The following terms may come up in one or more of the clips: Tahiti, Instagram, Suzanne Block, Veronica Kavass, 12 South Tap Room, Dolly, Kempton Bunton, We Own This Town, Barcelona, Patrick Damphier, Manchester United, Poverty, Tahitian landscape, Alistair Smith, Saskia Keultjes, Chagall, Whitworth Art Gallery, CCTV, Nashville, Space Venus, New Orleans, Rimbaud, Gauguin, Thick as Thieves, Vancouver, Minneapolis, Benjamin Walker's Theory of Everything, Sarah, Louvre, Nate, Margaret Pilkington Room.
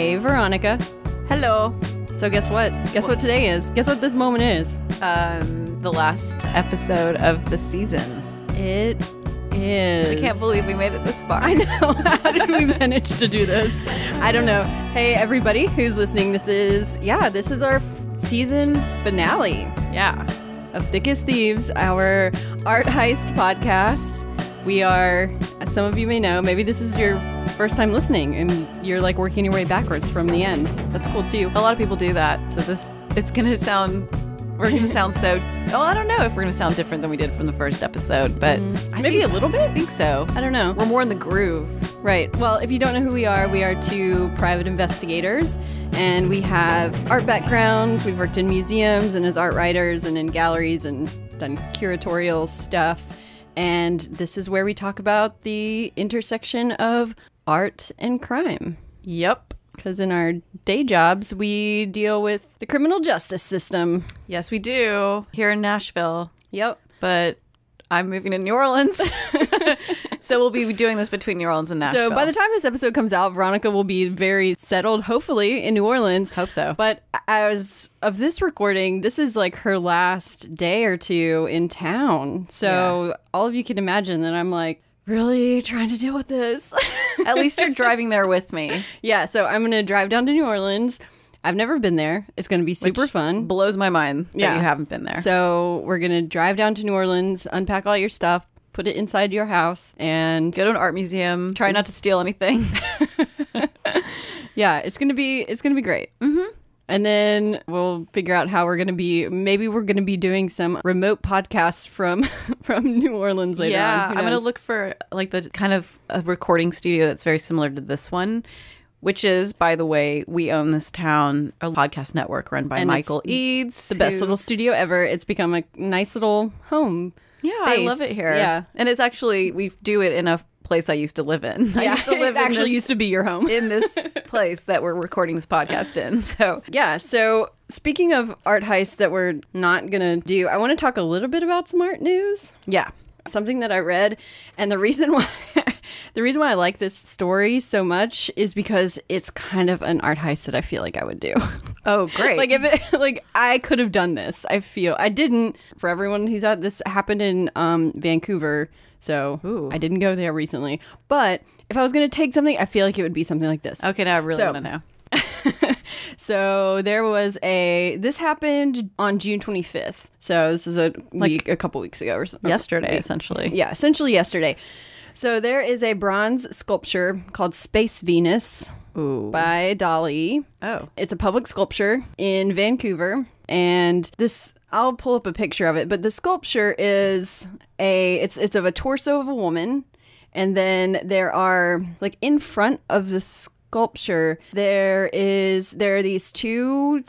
Hey, Veronica. Hello. So guess what? Guess what today is? Guess what this moment is? The last episode of the season. It is. I can't believe we made it this far. I know. How did we manage to do this? I don't know. Hey, everybody who's listening, this is our season finale. Yeah. Of Thick as Thieves, our art heist podcast. We are, as some of you may know, maybe this is your first time listening and you're like working your way backwards from the end. That's cool too. A lot of people do that. So I don't know if we're going to sound different than we did from the first episode, but maybe a little bit? I think so. I don't know. We're more in the groove. Right. Well, if you don't know who we are two private investigators, and we have art backgrounds. We've worked in museums and as art writers and in galleries and done curatorial stuff. And this is where we talk about the intersection of art and crime. Yep. Because in our day jobs, we deal with the criminal justice system. Yes, we do. Here in Nashville. Yep. But I'm moving to New Orleans. So we'll be doing this between New Orleans and Nashville. So by the time this episode comes out, Veronica will be very settled, hopefully, in New Orleans. Hope so. But as of this recording, this is like her last day or two in town. So all of you can imagine that I'm like, really trying to deal with this. At least you're driving there with me. Yeah, so I'm going to drive down to New Orleans. I've never been there. It's going to be super fun. Blows my mind that you haven't been there. So we're going to drive down to New Orleans, unpack all your stuff, put it inside your house, and go to an art museum. Try not to steal anything. Yeah, it's going to be great. Mm-hmm. And then we'll figure out how we're going to be, maybe we're going to be doing some remote podcasts from New Orleans later on. Yeah, I'm going to look for like the kind of a recording studio that's very similar to this one, which is, by the way, We Own This Town, a podcast network run by Michael Eads. The best little studio ever. It's become a nice little home. Yeah, base. I love it here. Yeah. And it's actually, we do it in a place I used to live in. Yeah, I used to live in actually this, used to be your home. In this place that we're recording this podcast in. So yeah, so speaking of art heists that we're not gonna do, I want to talk a little bit about some art news. Yeah. Something that I read, and the reason why I like this story so much is because it's kind of an art heist that I feel like I would do. Oh, great. Like I could have done this. I didn't. For everyone who's out, this happened in Vancouver. So ooh. I didn't go there recently. But if I was going to take something, I feel like it would be something like this. Okay, now I really want to know. So there was this happened on June 25th. So this is a couple weeks ago or something. Yesterday, essentially. Yeah, essentially yesterday. So there is a bronze sculpture called Space Venus by Dolly. Oh. It's a public sculpture in Vancouver. And this, I'll pull up a picture of it, but the sculpture is it's of a torso of a woman, and then there are like in front of the sculpture there are these two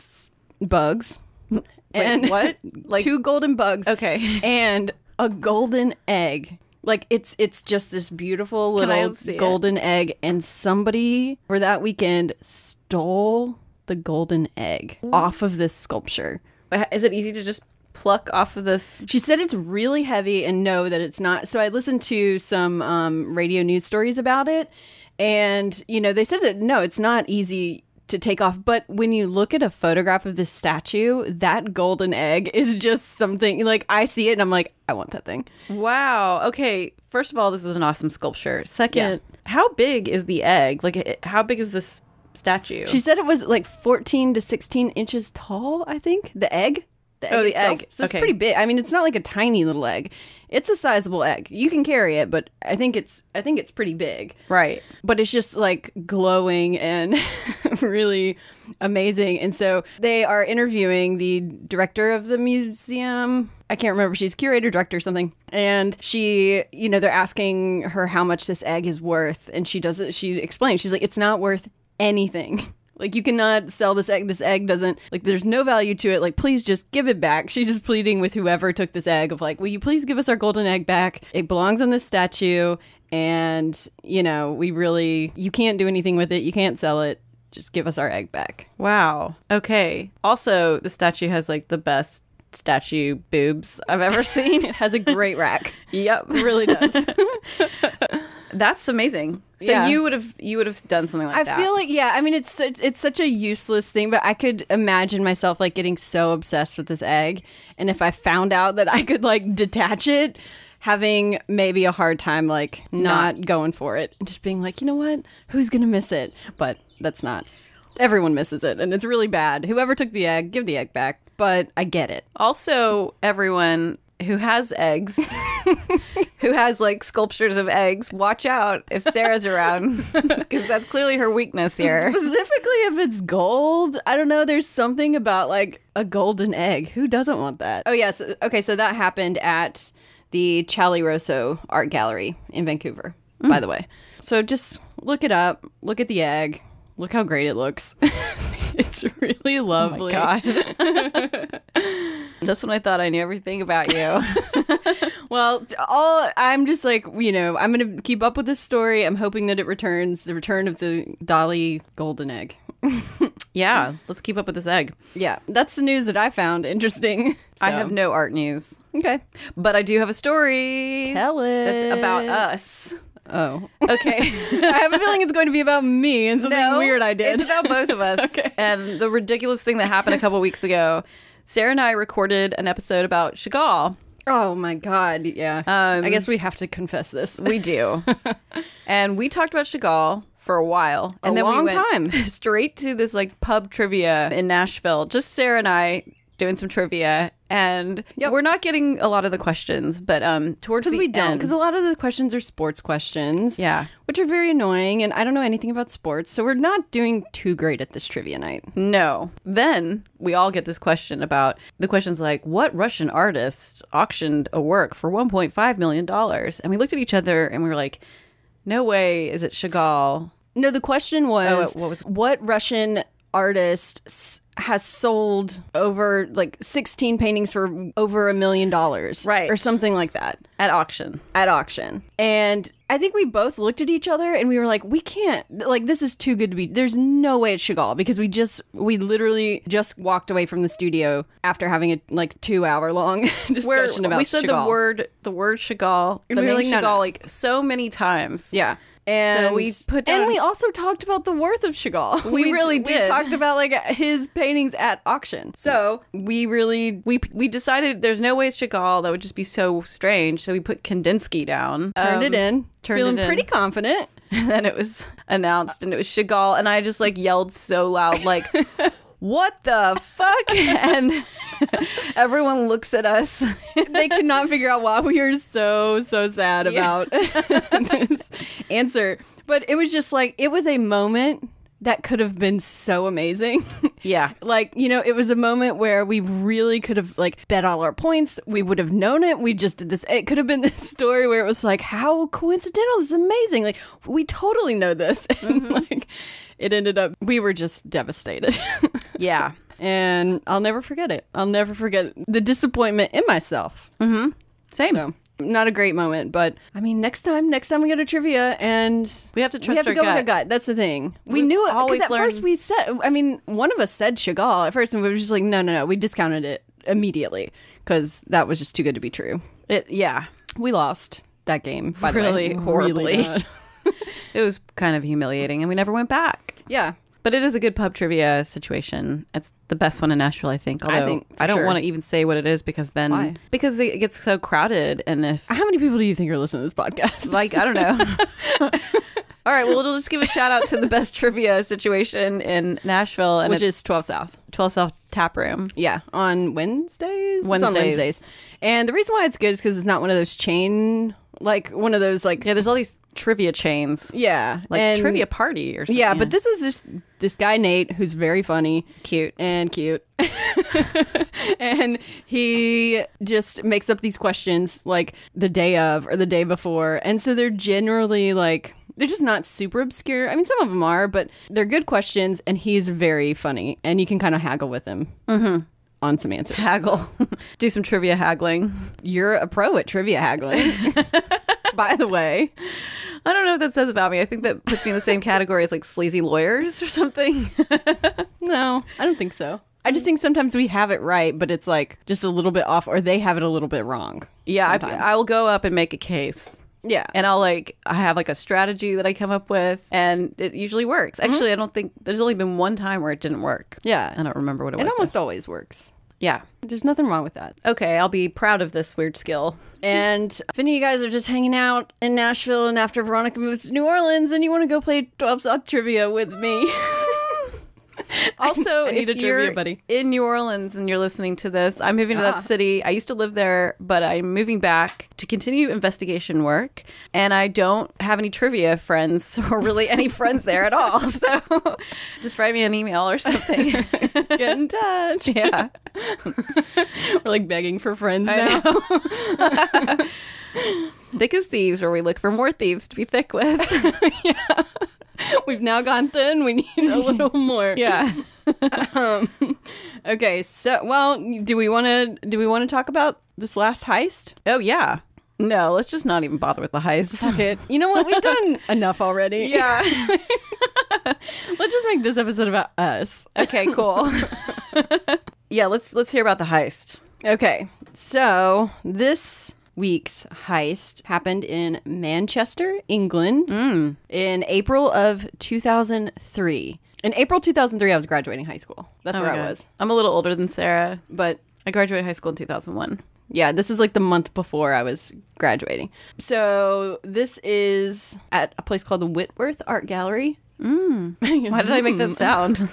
bugs. Wait, and what? Like two golden bugs. Okay. And a golden egg. Like it's just this beautiful little golden egg, and somebody for that weekend stole the golden egg off of this sculpture. Is it easy to just pluck off of this? She said it's really heavy, and no, that it's not. So I listened to some radio news stories about it, and they said that no, it's not easy to take off. But when you look at a photograph of this statue, that golden egg is just something like I see it and I'm like, I want that thing. Wow. Okay. First of all, this is an awesome sculpture. Second, how big is the egg? Like, how big is this statue? She said it was like 14 to 16 inches tall, I think. The egg itself. So it's pretty big. I mean, it's not like a tiny little egg. It's a sizable egg. You can carry it, but I think it's pretty big. Right. But it's just like glowing and really amazing. And so they are interviewing the director of the museum. I can't remember. She's curator, director, something. And she, they're asking her how much this egg is worth, and she explains. She's like, it's not worth anything. Like, you cannot sell this egg. This egg doesn't, like, there's no value to it. Like, please just give it back. She's just pleading with whoever took this egg of like, will you please give us our golden egg back? It belongs on this statue. And, you can't do anything with it. You can't sell it. Just give us our egg back. Wow. Okay. Also, the statue has like the best statue boobs I've ever seen. It has a great rack. Yep. It really does. That's amazing. So yeah. you would have done something like that. I feel like, yeah, I mean, it's such a useless thing, but I could imagine myself like getting so obsessed with this egg, and if I found out that I could like detach it, having maybe a hard time like not going for it, and just being like, you know what, who's gonna miss it? But that's not. Everyone misses it, and it's really bad. Whoever took the egg, give the egg back. But I get it. Also, everyone who has eggs, who has like sculptures of eggs, watch out if Sarah's around, because that's clearly her weakness here. Specifically if it's gold. I don't know. There's something about like a golden egg. Who doesn't want that? Oh, yes. Okay, so that happened at the Chali Rosso Art Gallery in Vancouver, by the way. So just look it up. Look at the egg. Look how great it looks. It's really lovely. Oh my God. Just when I thought I knew everything about you. Well, I'm just like, you know, I'm going to keep up with this story. I'm hoping that it returns, the return of the Dolly golden egg. Yeah, let's keep up with this egg. Yeah, that's the news that I found interesting. So. I have no art news. Okay. But I do have a story. Tell it. That's about us. Oh. Okay. I have a feeling it's going to be about me and something weird I did. It's about both of us. Okay. And the ridiculous thing that happened a couple weeks ago, Sarah and I recorded an episode about Chagall. Oh my God, yeah. I guess we have to confess this. We do. And we talked about Chagall for a while. And then we went straight to this like pub trivia in Nashville. Just Sarah and I doing some trivia, and we're not getting a lot of the questions, but towards the end, because a lot of the questions are sports questions, which are very annoying, and I don't know anything about sports, so we're not doing too great at this trivia night. No. Then we all get this question about the questions like, what Russian artist auctioned a work for $1.5 million? And we looked at each other and we were like, no way, is it Chagall? No, the question was, what Russian artist has sold over like 16 paintings for over $1 million, right, or something like that, at auction. And I think we both looked at each other and we were like, we can't, like, this is too good to be, there's no way it's Chagall, because we literally just walked away from the studio after having a like 2 hour long discussion about Chagall. We said Chagall. the word Chagall, the name Chagall, like so many times. Yeah. And so we put down, and we also talked about the worth of Chagall. We really did. We talked about like his paintings at auction. So we really we decided there's no way it's Chagall. That would just be so strange. So we put Kandinsky down. Turned it in. Feeling pretty confident. And then it was announced, and it was Chagall. And I just like yelled so loud, like, what the fuck? And everyone looks at us. They cannot figure out why we are so sad about this answer. But it was just like, it was a moment that could have been so amazing. Yeah. Like, you know, it was a moment where we really could have like bet all our points. We would have known it. We just did this. It could have been this story where it was like, how coincidental. This is amazing. Like, we totally know this. And like, it ended up, we were just devastated. Yeah. And I'll never forget it. I'll never forget the disappointment in myself. Same. So. Not a great moment, but I mean, next time we go to trivia, and we have to trust our gut. We have to go with our gut. That's the thing. We knew it because at first we said, I mean, one of us said Chagall at first, and we were just like, no, we discounted it immediately because that was just too good to be true. Yeah, we lost that game. By really the way. Horribly. Really It was kind of humiliating, and we never went back. Yeah. But it is a good pub trivia situation. It's the best one in Nashville, I think. Although I don't want to even say what it is, because then why? Because it gets so crowded. And if how many people do you think are listening to this podcast? Like, I don't know. All right, well, we'll just give a shout out to the best trivia situation in Nashville, and which is 12 South. 12 South Tap Room. Yeah, on Wednesdays. It's on Wednesdays. And the reason why it's good is because it's not one of those chain, like one of those like, yeah, there's all these trivia chains, like Trivia Party or something. Yeah, but this is this guy Nate, who's very funny, cute, and he just makes up these questions like the day of or the day before, and so they're generally like, they're just not super obscure. I mean, some of them are, but they're good questions, and he's very funny, and you can kind of haggle with him on some answers. Haggle. Do some trivia haggling. You're a pro at trivia haggling. By the way, I don't know what that says about me. I think that puts me in the same category as like sleazy lawyers or something. No, I don't think so. I just think sometimes we have it right, but it's like just a little bit off, or they have it a little bit wrong. Yeah, I will go up and make a case. Yeah. And I'll like, I have like a strategy that I come up with and it usually works. Actually, I don't think, there's only been one time where it didn't work. Yeah. I don't remember what it was. It almost always works. Yeah. There's nothing wrong with that. Okay, I'll be proud of this weird skill. And if any of you guys are just hanging out in Nashville and after Veronica moves to New Orleans and you want to go play 12 South Trivia with me. Also, if you're in New Orleans and you're listening to this, I'm moving to that city. I used to live there, but I'm moving back to continue investigation work. And I don't have any trivia friends or really any friends there at all. So just write me an email or something. Get in touch. Yeah. We're like begging for friends now. Thick as Thieves, where we look for more thieves to be thick with. Yeah. We've now gone thin. We need a little more. Yeah. Okay. So, well, do we want to talk about this last heist? Oh yeah. No, let's just not even bother with the heist. Okay. You know what? We've done enough already. Yeah. Let's just make this episode about us. Okay. Cool. Yeah. Let's hear about the heist. Okay. So this week's heist happened in Manchester, England, in April of 2003. In April 2003, I was graduating high school. That's where I was. I'm a little older than Sarah, but I graduated high school in 2001. Yeah, this was like the month before I was graduating. So this is at a place called the Whitworth Art Gallery. Why did I make that sound?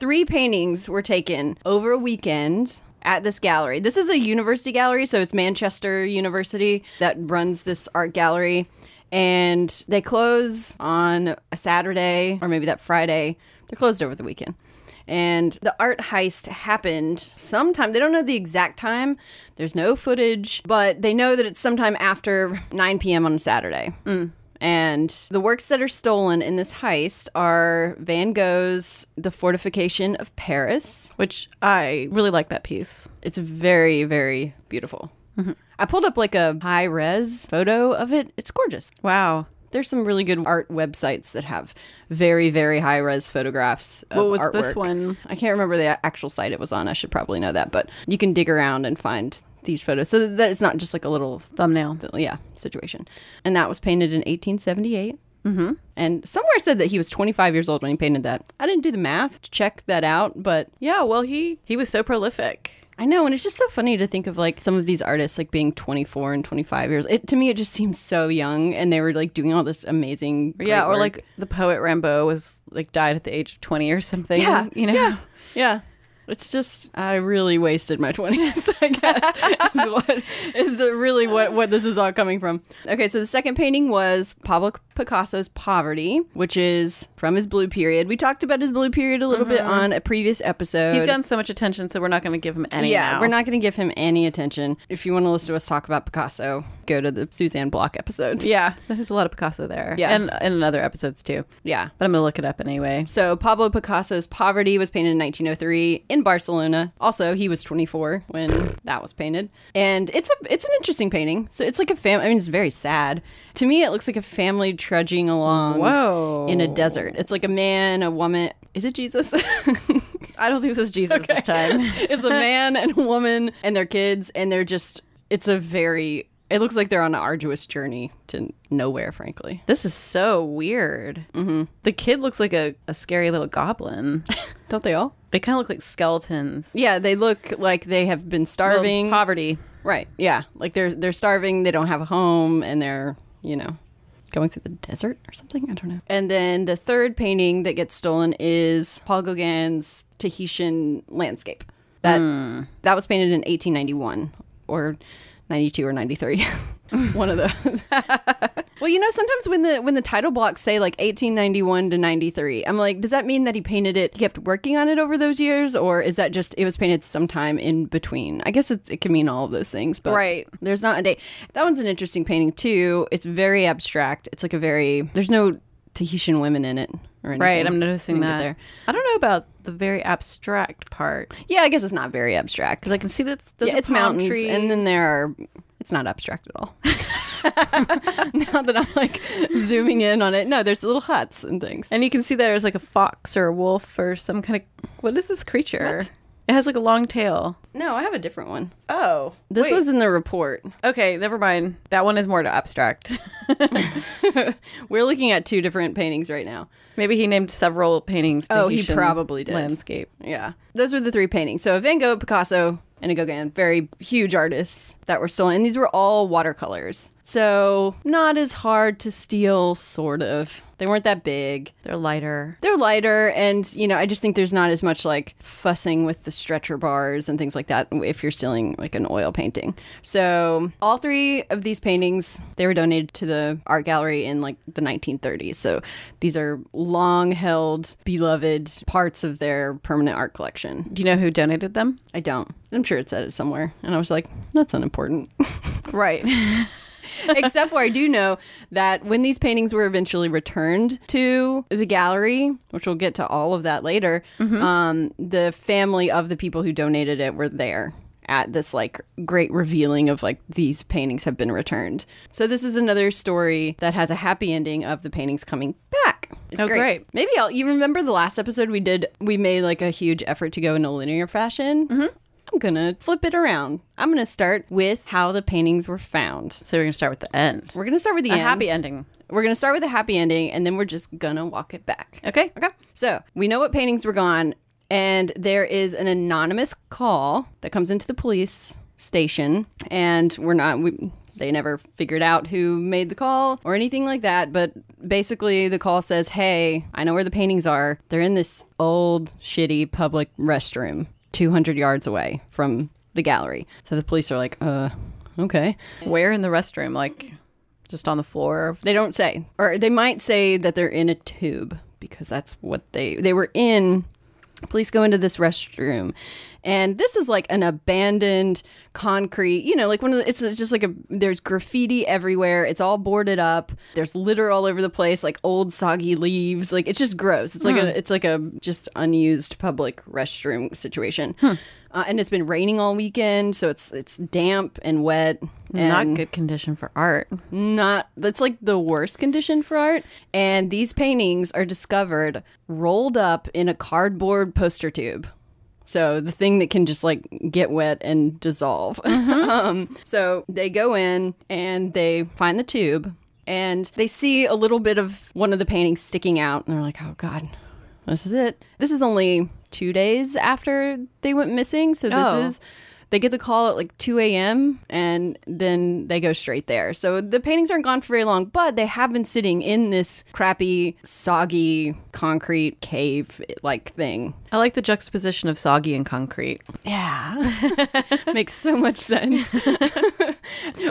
3 paintings were taken over a weekend at this gallery. This is a university gallery, so it's Manchester University that runs this art gallery. And they close on a Saturday, or maybe that Friday. They're closed over the weekend. And the art heist happened sometime. They don't know the exact time. There's no footage, but they know that it's sometime after 9 p.m. on a Saturday. And the works that are stolen in this heist are Van Gogh's The Fortification of Paris. Which I really like that piece. It's very, very beautiful. I pulled up like a high-res photo of it. It's gorgeous. Wow. There's some really good art websites that have very, very high-res photographs of artwork. What was this one? I can't remember the actual site it was on. I should probably know that. But you can dig around and find these photos so that it's not just like a little thumbnail situation. And that was painted in 1878. And somewhere said that he was 25 years old when he painted that. I didn't do the math to check that out, but yeah, well, he was so prolific. I know, and it's just so funny to think of like some of these artists like being 24 and 25 years. To me, it just seems so young, and they were like doing all this amazing work. Like the poet Rimbaud was like died at the age of 20 or something. Yeah. It's just, I really wasted my 20s, I guess, is really what this is all coming from. Okay, so the second painting was Pablo Picasso's Poverty, which is from his blue period. We talked about his blue period a little bit on a previous episode. He's gotten so much attention, so we're not going to give him any now. We're not going to give him any attention. If you want to listen to us talk about Picasso, go to the Suzanne Block episode. Yeah, there's a lot of Picasso there. Yeah. And other episodes, too. Yeah. But I'm going to look it up anyway. So Pablo Picasso's Poverty was painted in 1903. In Barcelona. Also, he was 24 when that was painted, and it's an interesting painting. So it's like a family. I mean, it's very sad. To me, it looks like a family trudging along in a desert. It's like a man, a woman. Is it Jesus? I don't think this is Jesus this time. It's a man and a woman and their kids, and they're just. It looks like they're on an arduous journey to nowhere, frankly. This is so weird. The kid looks like a scary little goblin. Don't they all? They kind of look like skeletons. Yeah, they look like they have been starving. Well, poverty. Right, yeah. Like they're starving, they don't have a home, and they're, you know, going through the desert or something. I don't know. And then the third painting that gets stolen is Paul Gauguin's Tahitian Landscape. That was painted in 1891 or 92 or 93. One of those. Well, you know, sometimes when the title blocks say like 1891 to 93, I'm like, does that mean that he painted it, kept working on it over those years, or is that just it was painted sometime in between? I guess it can mean all of those things, but there's not a date. That one's an interesting painting too. It's very abstract. It's like a very there's no Tahitian women in it or anything. Right, I'm noticing that. I don't know about the very abstract part. Yeah, I guess it's not very abstract because I can see that those are it's palm mountains, trees. And then there are. It's not abstract at all. Now that I'm like zooming in on it, no, there's little huts and things, and you can see there's like a fox or a wolf or some kind of what is this creature? It has like a long tail. No, I have a different one. Oh. This was in the report. Okay, never mind. That one is more to abstract. We're looking at two different paintings right now. Maybe he named several paintings. Oh, Tahitian, he probably did. Landscape. Yeah. Those were the three paintings. So Van Gogh, Picasso, and Gauguin, very huge artists that were stolen. And these were all watercolors. So not as hard to steal, sort of. They weren't that big. They're lighter. They're lighter. And, you know, I just think there's not as much like fussing with the stretcher bars and things like that if you're stealing like an oil painting. So all three of these paintings, they were donated to the art gallery in like the 1930s. So these are long held, beloved parts of their permanent art collection. Do you know who donated them? I don't. I'm sure it said it somewhere. And I was like, that's unimportant. Right. Except for I do know that when these paintings were eventually returned to the gallery, which we'll get to all of that later, the family of the people who donated it were there at this like great revealing of like these paintings have been returned. So this is another story that has a happy ending of the paintings coming back. It's great. Maybe you remember the last episode we did, we made like a huge effort to go in a linear fashion. I'm going to flip it around. I'm going to start with how the paintings were found. So we're going to start with the end. We're going to start with the end. A happy ending. We're going to start with a happy ending, and then we're just going to walk it back. Okay? Okay. So we know what paintings were gone, and there is an anonymous call that comes into the police station, and we're not... They never figured out who made the call or anything like that. But basically the call says, hey, I know where the paintings are. They're in this old, shitty public restroom 200 yards away from the gallery. So the police are like, okay. Where in the restroom? Like, just on the floor? They don't say. Or they might say that they're in a tube, because that's what they were in. Police go into this restroom, and this is like an abandoned concrete, you know, like one of the, it's just like a, there's graffiti everywhere. It's all boarded up. There's litter all over the place, like old soggy leaves. Like, it's just gross. It's like a just unused public restroom situation. And it's been raining all weekend, so it's damp and wet. And not good condition for art. That's like the worst condition for art. And these paintings are discovered rolled up in a cardboard poster tube. So the thing that can just like get wet and dissolve. So they go in and they find the tube, and they see a little bit of one of the paintings sticking out, and they're like, oh God, this is it. This is only 2 days after they went missing. So this is, they get the call at like 2 a.m. and then they go straight there. So the paintings aren't gone for very long, but they have been sitting in this crappy, soggy, concrete cave-like thing. I like the juxtaposition of soggy and concrete. Yeah. Makes so much sense.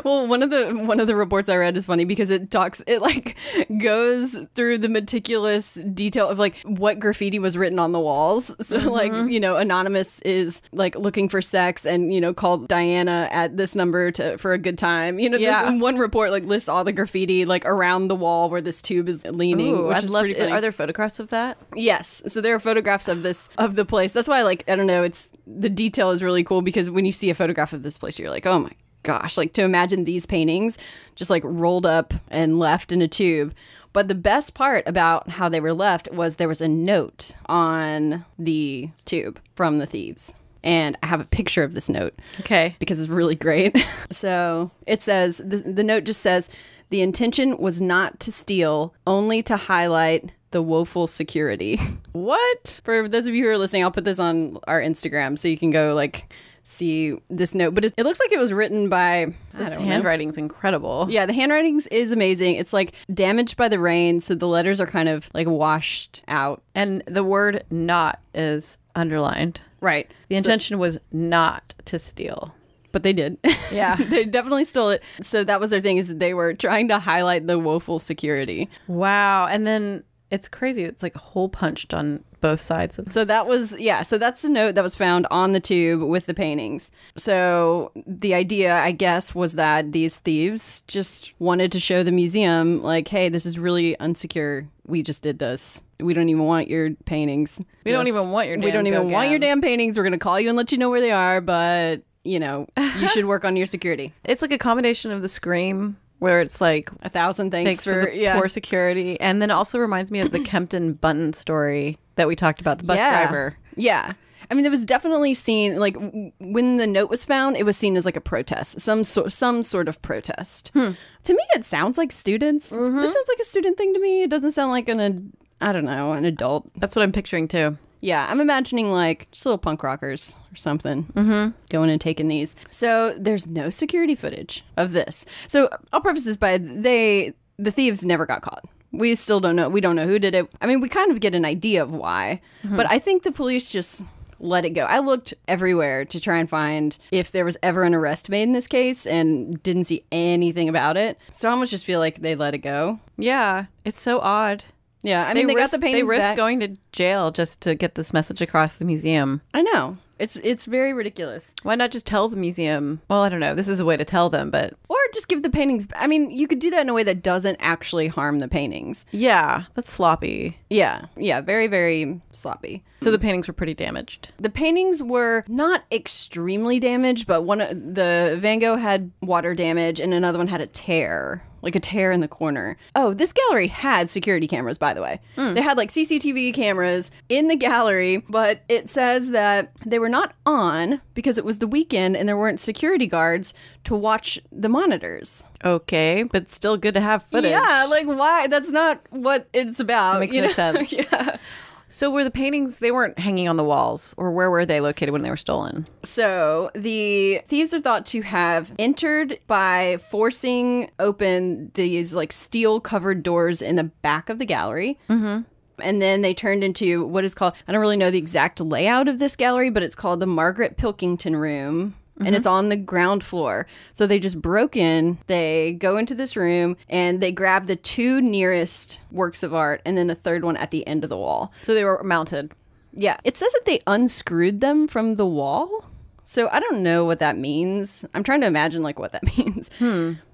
Well, one of the reports I read is funny because it like goes through the meticulous detail of like what graffiti was written on the walls. So like, you know, Anonymous is like looking for sex and, you know, called Diana at this number for a good time. You know, this one report like lists all the graffiti like around the wall where this tube is leaning. Ooh, which I'd love it. Are there photographs of that? Yes. So there are photographs of this, of the place. That's why, like, I don't know, it's, the detail is really cool, because when you see a photograph of this place, you're like, oh my gosh, like, to imagine these paintings just like rolled up and left in a tube. But the best part about how they were left was there was a note on the tube from the thieves. And I have a picture of this note. Okay. Because it's really great. So it says, the note just says, the intention was not to steal, only to highlight the woeful security. What? For those of you who are listening, I'll put this on our Instagram so you can go like see this note. But it looks like it was written by... This handwriting's incredible. Yeah, the handwriting is amazing. It's like damaged by the rain, so the letters are kind of like washed out. And the word not is underlined. Right. The intention was not to steal. But they did. Yeah. They definitely stole it. So that was their thing, is that they were trying to highlight the woeful security. Wow. And then it's crazy. It's like hole punched on both sides. So that was, yeah. So that's the note that was found on the tube with the paintings. So the idea, I guess, was that these thieves just wanted to show the museum like, hey, this is really unsecure. We just did this. We don't even want your paintings. We don't even want your damn paintings. We don't even want your damn paintings. We're going to call you and let you know where they are. But, you know, you should work on your security. It's like a combination of the Scream, where it's like 1,000 thanks for the poor security. And then also reminds me of the Kempton Bunton story that we talked about, the bus driver. Yeah. I mean, it was definitely seen, like, when the note was found, it was seen as like a protest, some sort of protest. To me, it sounds like students. This sounds like a student thing to me. It doesn't sound like I don't know, an adult. That's what I'm picturing too. Yeah, I'm imagining like just little punk rockers or something going and taking these. So there's no security footage of this. So I'll preface this by the thieves never got caught. We still don't know. We don't know who did it. I mean, we kind of get an idea of why, but I think the police just let it go. I looked everywhere to try and find if there was ever an arrest made in this case and didn't see anything about it. So I almost just feel like they let it go. Yeah, it's so odd. Yeah, I mean, they got the paintings back. They risked going to jail just to get this message across the museum. I know. It's very ridiculous. Why not just tell the museum? Well, I don't know. This is a way to tell them, but... Or just give the paintings... I mean, you could do that in a way that doesn't actually harm the paintings. Yeah, that's sloppy. Yeah, yeah, very, very sloppy. So the paintings were pretty damaged. The paintings were not extremely damaged, but one of the Van Gogh had water damage and another one had a tear. Like a tear in the corner. Oh, this gallery had security cameras, by the way. They had like CCTV cameras in the gallery, but it says that they were not on because it was the weekend and there weren't security guards to watch the monitors. Okay, but still good to have footage. Yeah, like why? That's not what it's about. It makes no sense. Yeah. So were the paintings, they weren't hanging on the walls, or where were they located when they were stolen? So the thieves are thought to have entered by forcing open these like steel covered doors in the back of the gallery. And then they turned into what is called, I don't really know the exact layout of this gallery, but it's called the Margaret Pilkington Room. And it's on the ground floor. So they just broke in, they go into this room, and they grab the two nearest works of art, and then a third one at the end of the wall. So they were mounted. Yeah. It says that they unscrewed them from the wall. So I don't know what that means. I'm trying to imagine like what that means.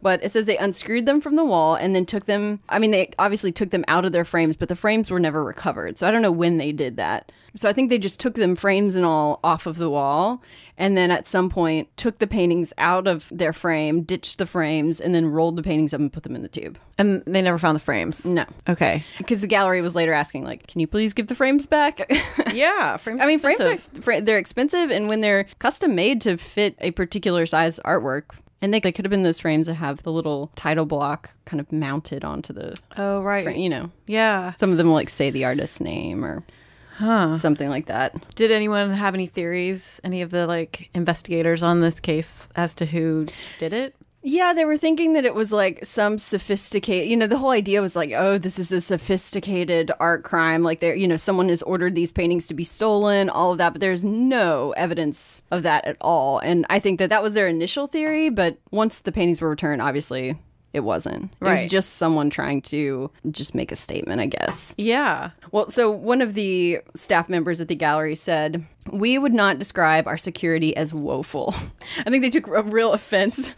But it says they unscrewed them from the wall and then took them. I mean, they obviously took them out of their frames, but the frames were never recovered. So I don't know when they did that. So I think they just took them, frames and all, off of the wall. And then at some point took the paintings out of their frame, ditched the frames, and then rolled the paintings up and put them in the tube. And they never found the frames? No. Okay. Because the gallery was later asking, like, can you please give the frames back? Yeah. Frames, I mean, expensive. Frames are, they're expensive. And when they're custom made to fit a particular size artwork, and they could have been those frames that have the little title block kind of mounted onto the... Oh, right. Frame, you know. Yeah. Some of them will, like, say the artist's name or... Huh. Something like that. Did anyone have any theories, any of the like investigators on this case as to who did it? Yeah, they were thinking that it was like some sophisticated, you know, the whole idea was like, oh, this is a sophisticated art crime. Like there, you know, someone has ordered these paintings to be stolen, all of that. But there's no evidence of that at all. And I think that that was their initial theory. But once the paintings were returned, obviously... It wasn't. Right. It was just someone trying to just make a statement, I guess. Yeah. Well, so one of the staff members at the gallery said, "We would not describe our security as woeful." I think they took a real offense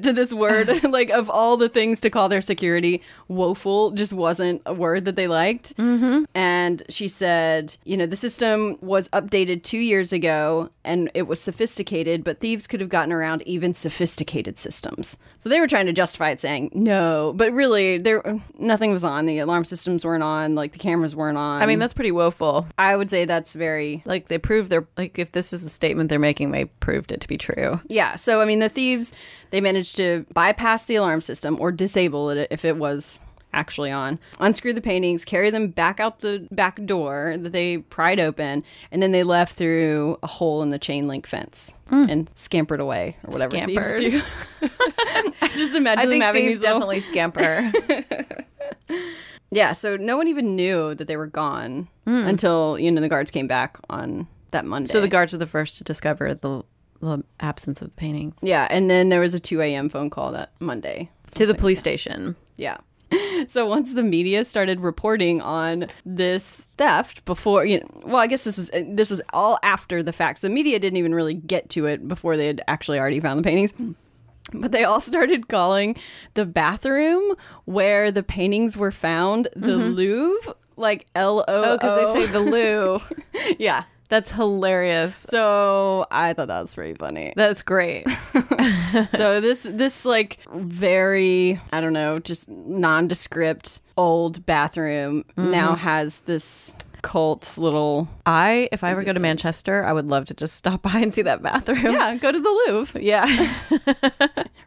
to this word. Like, of all the things to call their security, woeful just wasn't a word that they liked. And she said, you know, the system was updated 2 years ago and it was sophisticated, but thieves could have gotten around even sophisticated systems. So they were trying to justify it, saying no, but really nothing was on. The alarm systems weren't on, like the cameras weren't on. I mean, that's pretty woeful. I would say that's very, like, they proved their, like, if this is a statement they're making, they proved it to be true. Yeah. So I mean, the thieves, they managed to bypass the alarm system or disable it if it was actually on, unscrew the paintings, carry them back out the back door that they pried open, and then they left through a hole in the chain link fence and scampered away, or whatever thieves do. I just imagine them having these definitely scamper. Yeah, so no one even knew that they were gone until, you know, the guards came back on that Monday. So the guards were the first to discover the absence of paintings. Yeah, and then there was a 2 a.m. phone call that Monday. To the police station. Yeah. So once the media started reporting on this theft before, you know, well, I guess this was all after the fact. So the media didn't even really get to it before they had actually already found the paintings. But they all started calling the bathroom where the paintings were found the Louvre, like L-O-O. Because they say the Lou. Yeah. That's hilarious. So I thought that was pretty funny. That's great. So this like very, I don't know, just nondescript old bathroom now has this cult little... If I ever go to Manchester, I would love to just stop by and see that bathroom. Yeah, go to the Louvre. Yeah.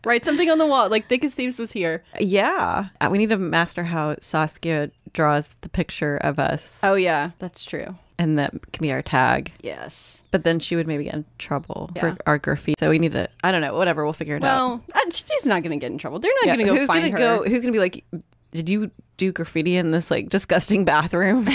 Write something on the wall, like Thick as Thieves was here. Yeah. We need to master how Saskia draws the picture of us. Oh, yeah. That's true. And that can be our tag. Yes. But then she would maybe get in trouble for our graffiti. So we need to, I don't know, whatever, we'll figure it out. Well, she's not going to get in trouble. They're not going to go find her. Who's going to be like, did you do graffiti in this like disgusting bathroom?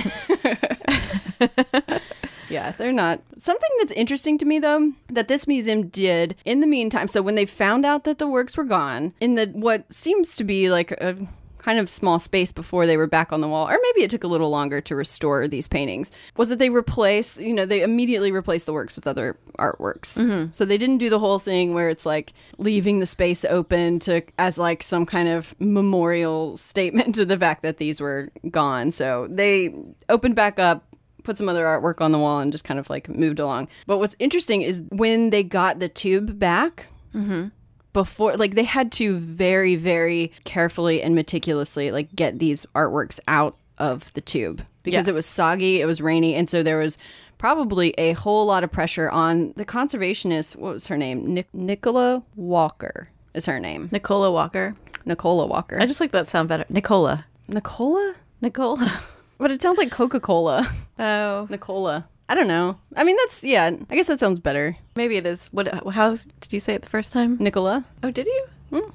Yeah, they're not. Something that's interesting to me, though, that this museum did in the meantime. So when they found out that the works were gone in the what seems to be like a kind of small space before they were back on the wall, or maybe it took a little longer to restore these paintings, was that they replaced, you know, they immediately replaced the works with other artworks. Mm-hmm. So they didn't do the whole thing where it's like leaving the space open to as like some kind of memorial statement to the fact that these were gone. So they opened back up, put some other artwork on the wall, and just kind of like moved along. But what's interesting is when they got the tube back, mm-hmm. before, like, they had to very, very carefully and meticulously like get these artworks out of the tube because it was soggy, it was rainy, and so there was probably a whole lot of pressure on the conservationist. What was her name? Nicola Walker is her name. Nicola Walker. Nicola Walker. I just like that sound better. Nicola. Nicola? Nicola. But it sounds like Coca-Cola. Oh. Nicola. I don't know. I mean, that's, yeah, I guess that sounds better. Maybe it is. What? How did you say it the first time? Nicola. Oh, did you?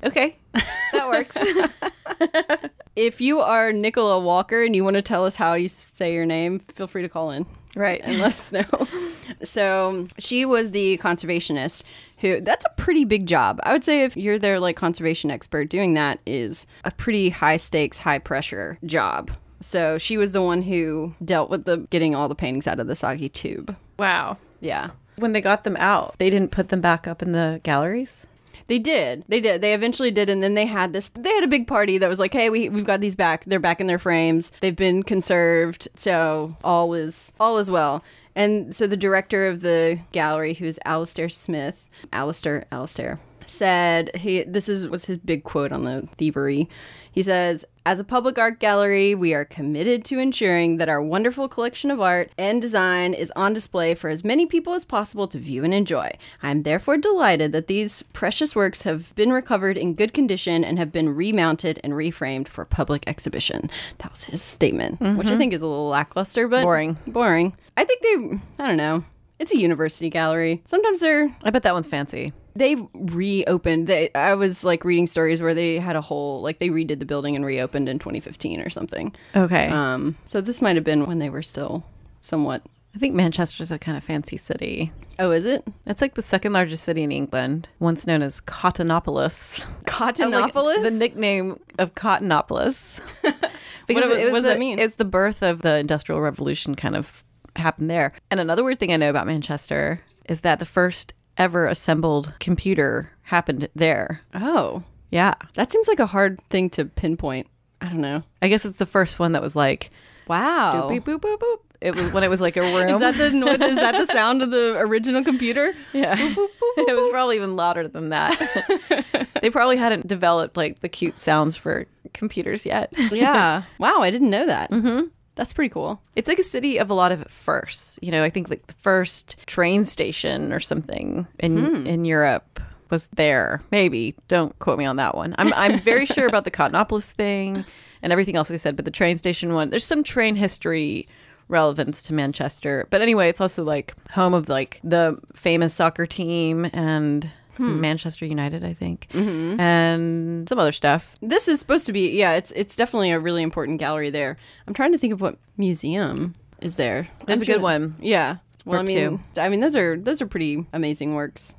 Okay. That works. If you are Nicola Walker and you want to tell us how you say your name, feel free to call in. Right. And let us know. So she was the conservationist who, that's a pretty big job. I would say if you're their like conservation expert, doing that is a pretty high stakes, high pressure job. So she was the one who dealt with the getting all the paintings out of the soggy tube. Wow. Yeah. When they got them out, they didn't put them back up in the galleries? They did. They did. They eventually did. And then they had this, they had a big party that was like, hey, we've got these back. They're back in their frames. They've been conserved. So all is well. And so the director of the gallery, who is Alistair Smith, Alistair, said, this was his big quote on the thievery. He says, "As a public art gallery, we are committed to ensuring that our wonderful collection of art and design is on display for as many people as possible to view and enjoy. I am therefore delighted that these precious works have been recovered in good condition and have been remounted and reframed for public exhibition." That was his statement, which I think is a little lackluster, but boring. I think I don't know. It's a university gallery. Sometimes they're... I bet that one's fancy. They reopened. I was like reading stories where they had a whole, like, they redid the building and reopened in 2015 or something. Okay. So this might have been when they were still somewhat... I think Manchester's a kind of fancy city. Oh, is it? It's like the second largest city in England, once known as Cottonopolis. Cottonopolis? Like, the nickname of Cottonopolis. What does that mean? It's the birth of the Industrial Revolution kind of happened there. And another weird thing I know about Manchester is that the first ever assembled computer happened there. Oh. Yeah. That seems like a hard thing to pinpoint. I don't know. I guess it's the first one that was like, wow. Boop, boop, boop, boop. It was when it was like a room. Is that the sound of the original computer? Yeah. Boop, boop, boop, boop. It was probably even louder than that. They probably hadn't developed like the cute sounds for computers yet. Yeah. Wow, I didn't know that. Mm-hmm. That's pretty cool. It's like a city of a lot of firsts. You know, I think like the first train station or something in Europe was there. Maybe. Don't quote me on that one. I'm very sure about the Cottonopolis thing and everything else they said, but the train station one, there's some train history relevance to Manchester. But anyway, it's also like home of like the famous soccer team and... Manchester United, I think, and some other stuff. This is supposed to be, yeah, it's definitely a really important gallery there. I'm trying to think of what museum is there. There's a good one. Yeah. Well, I mean, those are pretty amazing works.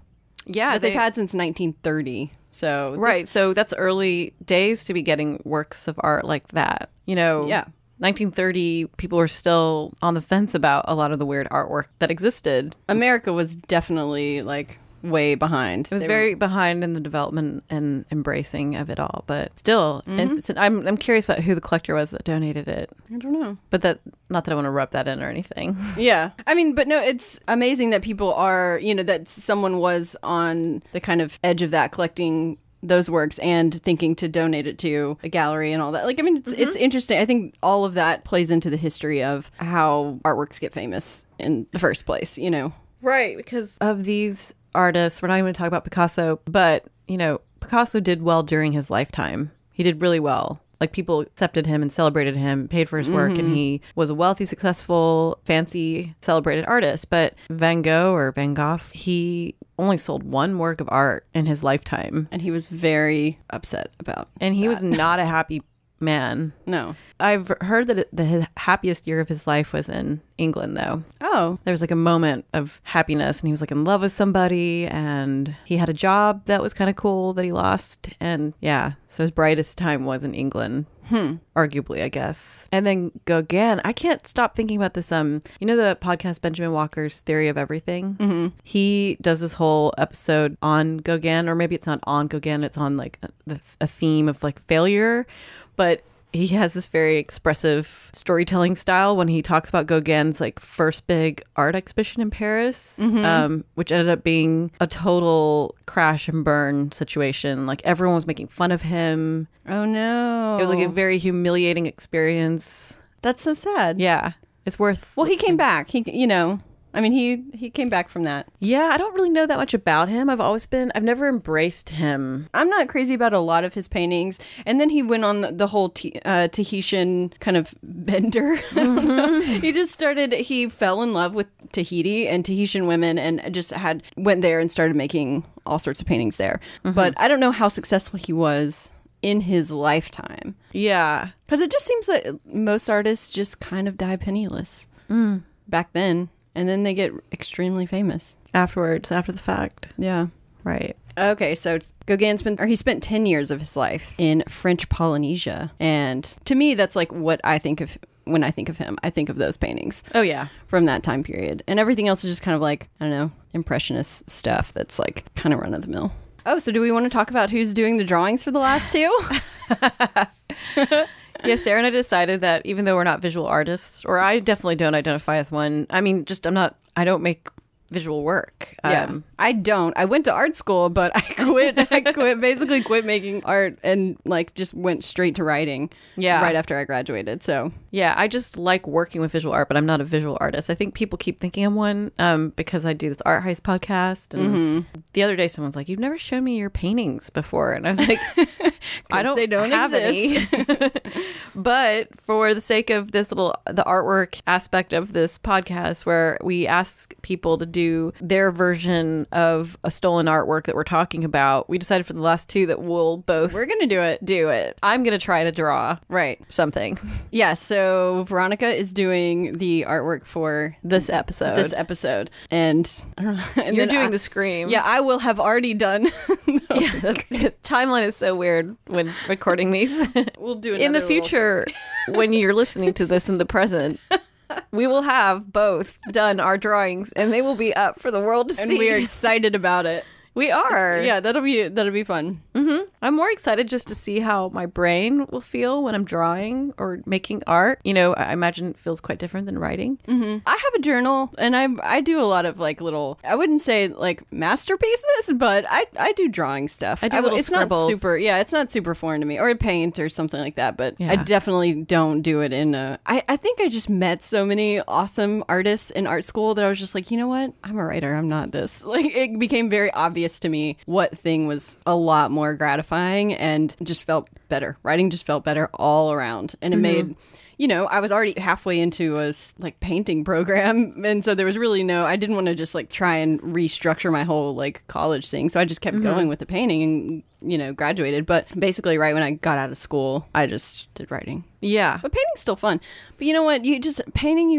Yeah. That they've had since 1930. So. Right. So that's early days to be getting works of art like that, you know. Yeah. 1930, people were still on the fence about a lot of the weird artwork that existed. America was definitely like... way behind. It was very behind in the development and embracing of it all, but still, I'm curious about who the collector was that donated it. I don't know, but not that I want to rub that in or anything. Yeah, I mean, but no, it's amazing that people are, you know, that someone was on the kind of edge of that collecting those works and thinking to donate it to a gallery and all that. Like, I mean, it's interesting. I think all of that plays into the history of how artworks get famous in the first place, you know? Right, because of these artists, we're not even going to talk about Picasso, but, you know, Picasso did well during his lifetime. He did really well. Like, people accepted him and celebrated him, paid for his work, and he was a wealthy, successful, fancy, celebrated artist. But Van Gogh, or Van Gogh, he only sold one work of art in his lifetime. And he was very upset about it. And he was not a happy man. No. I've heard that the happiest year of his life was in England, though. Oh. There was like a moment of happiness, and he was like in love with somebody, and he had a job that was kind of cool that he lost. And yeah, so his brightest time was in England, arguably, I guess. And then Gauguin, I can't stop thinking about this. You know the podcast Benjamin Walker's Theory of Everything? He does this whole episode on Gauguin, or maybe it's not on Gauguin, it's on like a theme of like failure. But he has this very expressive storytelling style when he talks about Gauguin's like first big art exhibition in Paris, which ended up being a total crash and burn situation. Like, everyone was making fun of him. Oh no. It was like a very humiliating experience. That's so sad. Yeah. It's worth... Well, he came back. He, you know... I mean, he came back from that. Yeah, I don't really know that much about him. I've never embraced him. I'm not crazy about a lot of his paintings. And then he went on the whole Tahitian kind of bender. He just started, he fell in love with Tahiti and Tahitian women and just went there and started making all sorts of paintings there. But I don't know how successful he was in his lifetime. Yeah. Because it just seems like most artists just kind of die penniless back then. And then they get extremely famous afterwards, after the fact. Yeah. Right. Okay, so Gauguin spent 10 years of his life in French Polynesia. And to me, that's like what I think of when I think of him. I think of those paintings. Oh, yeah. From that time period. And everything else is just kind of like, I don't know, impressionist stuff that's like kind of run of the mill. Oh, so do we want to talk about who's doing the drawings for the last two? Yeah, Sarah and I decided that even though we're not visual artists, or I definitely don't identify as one. I mean, just I don't make visual work. Yeah, I don't. I went to art school, but I quit. Basically quit making art and like just went straight to writing. Yeah, right after I graduated. So yeah, I just like working with visual art, but I'm not a visual artist. I think people keep thinking I'm one because I do this Art Heist podcast. And the other day, someone's like, "You've never shown me your paintings before," and I was like, "They don't have exist." Any. But for the sake of this the artwork aspect of this podcast, where we ask people to do their version of a stolen artwork that we're talking about, we decided for the last two that we're gonna do it. I'm gonna try to draw something. Yeah, so Veronica is doing the artwork for this episode, and I don't know, and you're doing the scream. Yeah, I will have already done the timeline is so weird when recording these. We'll do it in the future. When you're listening to this in the present, we will have both done our drawings, and they will be up for the world to see. And we are excited about it. We are. Yeah, that'll be fun. I'm more excited just to see how my brain will feel when I'm drawing or making art. You know, I imagine it feels quite different than writing. I have a journal, and I do a lot of like little, I wouldn't say like masterpieces, but I do drawing stuff. I do little scribbles. It's not super foreign to me, or I paint or something like that, but I definitely don't do it in a... I think I just met so many awesome artists in art school that I was just like, you know what? I'm a writer. I'm not this. Like, it became very obvious to me what thing was a lot more gratifying and just felt better. Writing just felt better all around, and it made, you know, I was already halfway into a like painting program, and so there was really no, I didn't want to just like try and restructure my whole like college thing, so I just kept going with the painting and, you know, graduated. But basically right when I got out of school, I just did writing. Yeah, but painting's still fun. But you know what, you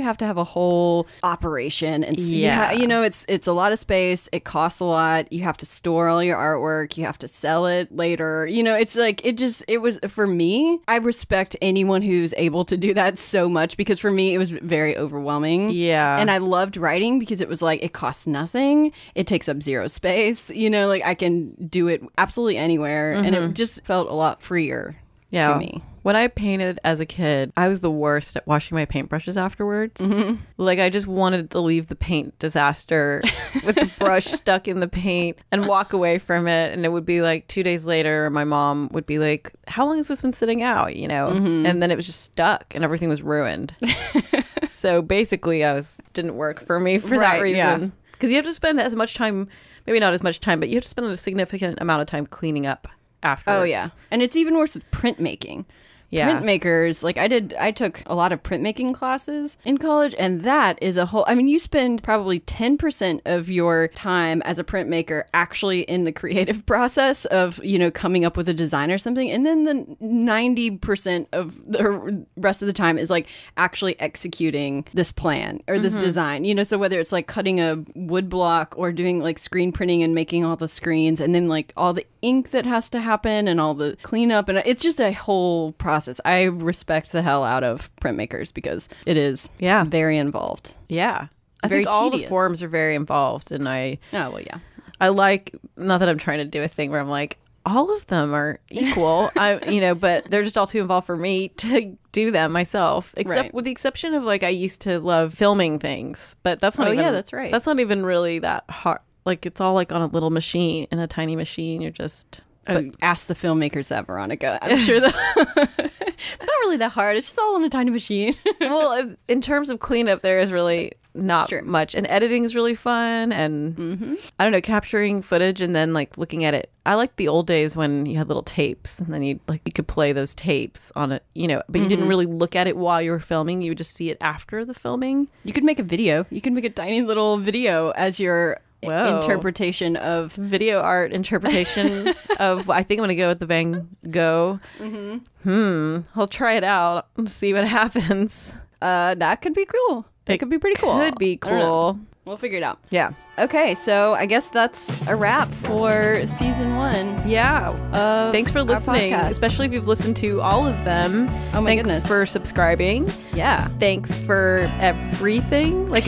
have to have a whole operation, and you know, it's a lot of space, it costs a lot, you have to store all your artwork, you have to sell it later, you know, it's like, it was, for me, I respect anyone who's able to do that so much, because for me it was very overwhelming. Yeah, and I loved writing because it was like, it costs nothing, it takes up zero space, you know, like I can do it absolutely anywhere, and it just felt a lot freer yeah. to me. When I painted as a kid, I was the worst at washing my paintbrushes afterwards. Mm-hmm. Like, I just wanted to leave the paint disaster with the brush stuck in the paint and walk away from it. And it would be like 2 days later, my mom would be like, how long has this been sitting out, you know? Mm-hmm. And then it was just stuck and everything was ruined. So basically, didn't work for me for that reason. Yeah. Because you have to spend as much time, maybe not as much time, but you have to spend a significant amount of time cleaning up afterwards. Oh, yeah. And it's even worse with printmaking. Yeah. Printmakers, like I took a lot of printmaking classes in college, and that is a whole, I mean, you spend probably 10% of your time as a printmaker actually in the creative process of, you know, coming up with a design or something. And then the 90% of the rest of the time is like actually executing this plan or this design, you know, so whether it's like cutting a wood block or doing like screen printing and making all the screens and then like all the ink that has to happen and all the cleanup. And it's just a whole process. I respect the hell out of printmakers because it is very involved. Yeah. I think all the forms are very involved. And oh, well, yeah. I like, not that I'm trying to do a thing where I'm like, all of them are equal, you know, but they're just all too involved for me to do them myself, except with the exception of like, I used to love filming things, but that's not even, that's right. That's not even really that hard. Like it's all like on a little machine, in a tiny machine. You're just... But ask the filmmakers that, Veronica. I'm sure that it's not really that hard. It's just all on a tiny machine. Well, in terms of cleanup, there is really not much. And editing is really fun. And I don't know, capturing footage and then like looking at it. I like the old days when you had little tapes and then you could play those tapes on it, you know, but you didn't really look at it while you were filming. You would just see it after the filming. You could make a video. You could make a tiny little video as your... Whoa. Interpretation of video art interpretation of I think I'm gonna go with the Van Gogh. I'll try it out and see what happens. That could be cool. It could be pretty cool. Could be cool. We'll figure it out. Yeah. Okay, so I guess that's a wrap for season 1. Yeah. Thanks for listening, especially if you've listened to all of them. Oh my goodness. Thanks for subscribing. Yeah. Thanks for everything. Like,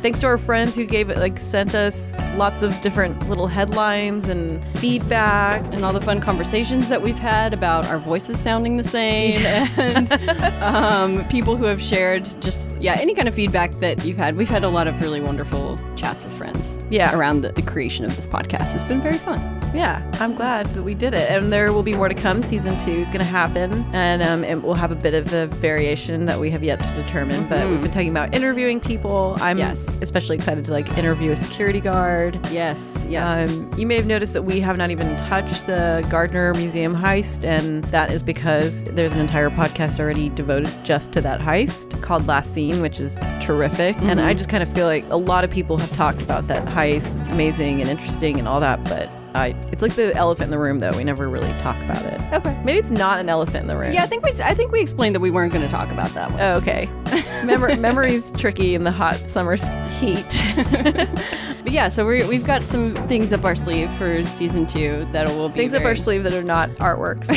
thanks to our friends who gave it, like, sent us lots of different little headlines and feedback and all the fun conversations that we've had about our voices sounding the same and people who have shared just any kind of feedback that you've had. We've had a lot of really wonderful chats with friends. Yeah, around the creation of this podcast. It's been very fun. Yeah, I'm glad that we did it. And there will be more to come. Season 2 is going to happen. And we'll have a bit of a variation that we have yet to determine. But we've been talking about interviewing people. I'm especially excited to like interview a security guard. Yes, yes. You may have noticed that we have not even touched the Gardner Museum heist. And that is because there's an entire podcast already devoted just to that heist called Last Scene, which is terrific. And I just kind of feel like a lot of people have talked about that heist. It's amazing and interesting and all that, but it's like the elephant in the room, though. We never really talk about it. Okay. Maybe it's not an elephant in the room. Yeah, I think we explained that we weren't going to talk about that one. Oh, okay. Memory's tricky in the hot summer heat. But yeah, so we've got some things up our sleeve for season 2 that will be up our sleeve that are not artworks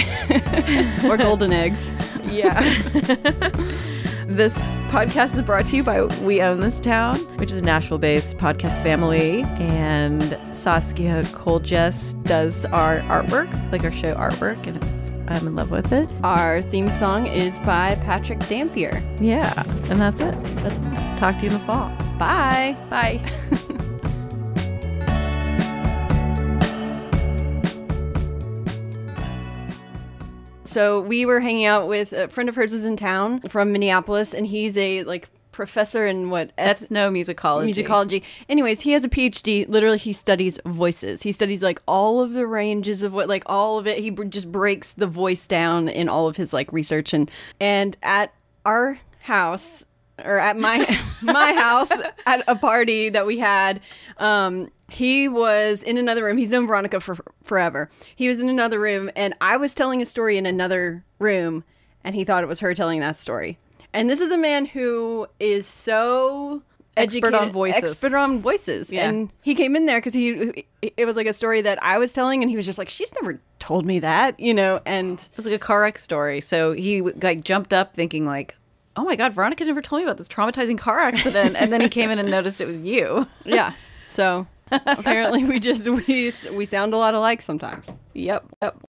or golden eggs. Yeah. This podcast is brought to you by We Own This Town, which is a Nashville-based podcast family. And Saskia Keultjes does our artwork, like our show artwork, and I'm in love with it. Our theme song is by Patrick Damphier. Yeah, and that's it. That's it. Talk to you in the fall. Bye. Bye. So we were hanging out with a friend of hers was in town from Minneapolis, and he's a professor in ethnomusicology. Musicology. Anyways, he has a PhD. Literally, he studies voices. He studies like all of the ranges of all of it. He just breaks the voice down in all of his like research and at our house or at my house at a party that we had. He was in another room. He's known Veronica for forever. He was in another room, and I was telling a story in another room, and he thought it was her telling that story. And this is a man who is so educated, expert on voices. Yeah. And he came in there because it was like a story that I was telling, and he was just like, she's never told me that, you know. And it was like a car wreck story. So he like jumped up thinking like, oh my God, Veronica never told me about this traumatizing car accident. And then he came in and noticed it was you. Yeah. So... Apparently we sound a lot alike sometimes. Yep.